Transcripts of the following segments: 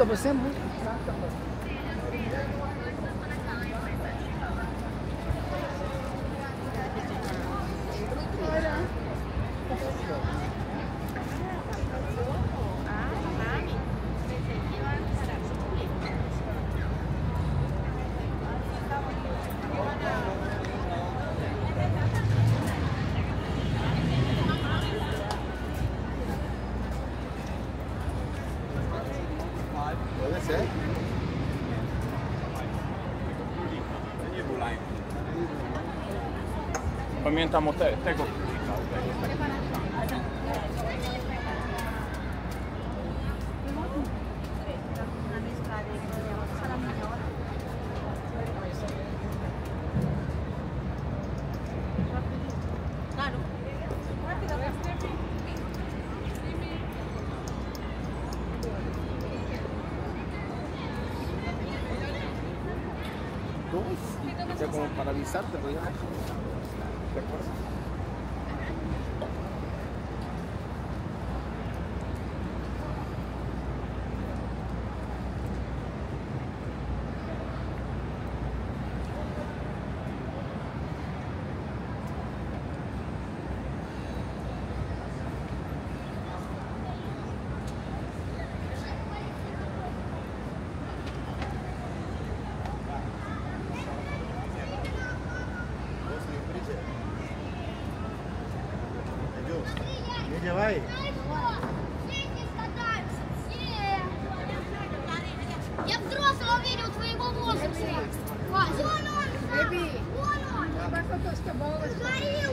octopus symbol. Pamiętam o tego. O sea, como paralizarte, pero ya. ¿Te acuerdas? Давай. Женька, скатаемся все. Я взрослого верю в твоего возраста. Вон он, Беби. Вон он. Сгорел.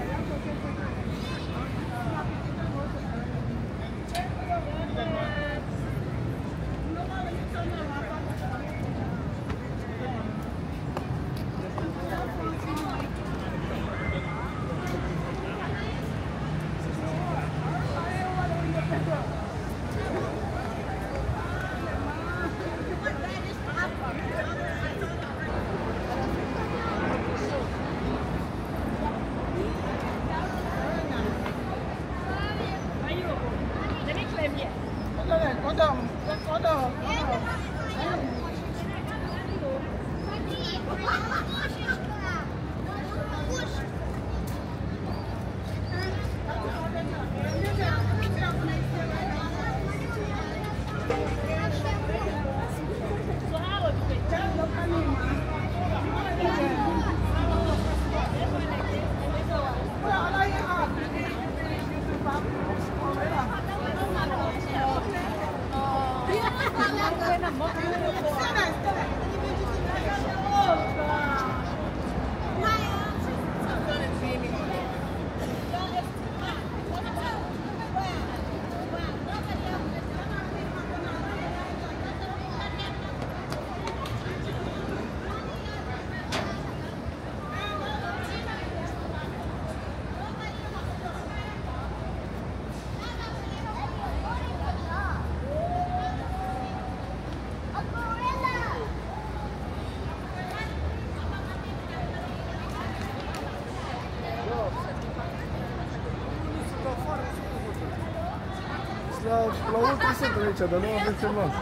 La ultra se trece, dar nu aveți în masă.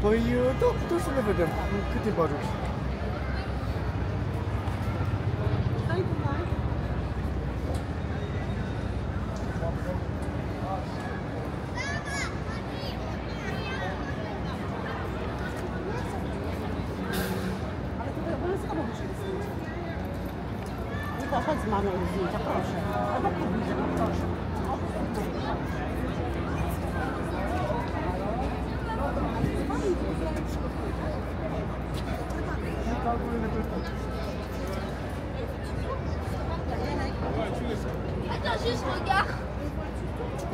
Păi, da, putem să le vedem. Câte baruri? Папа с мамой, извините, прошу. Brianna, żeś no ja...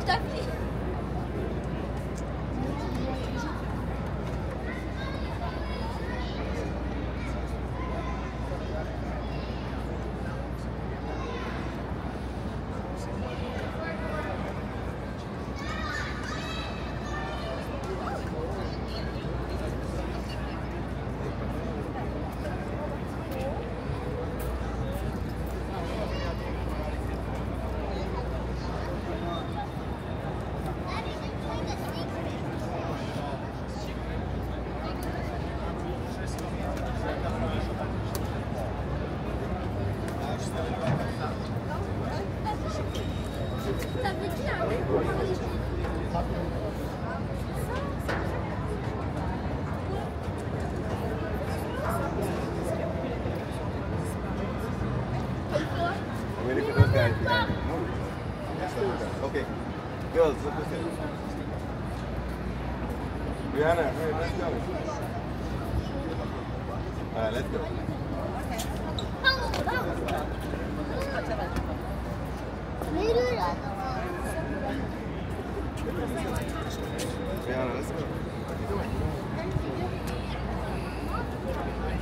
Taki... Okay, girls, look at this. Brianna, hey, let's go. All right, let's go. Brianna, let's go. What are you doing?